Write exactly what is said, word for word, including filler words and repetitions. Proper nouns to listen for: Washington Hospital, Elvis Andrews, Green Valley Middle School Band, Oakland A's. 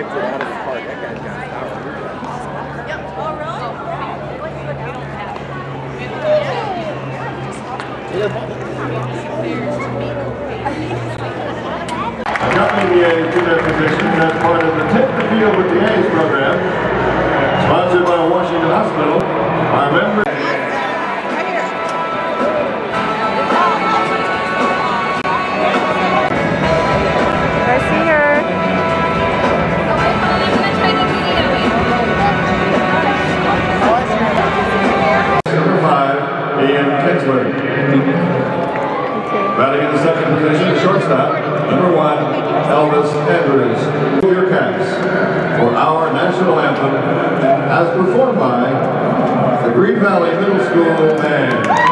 dived it out of the park. That guy's got power. Yep. Oh, really? Jumping to their position as part of the Take the Field with the A's program, sponsored by Washington Hospital. Our members. Batting in the second position, shortstop, number one, Elvis Andrews. Your caps for our national anthem as performed by the Green Valley Middle School Band.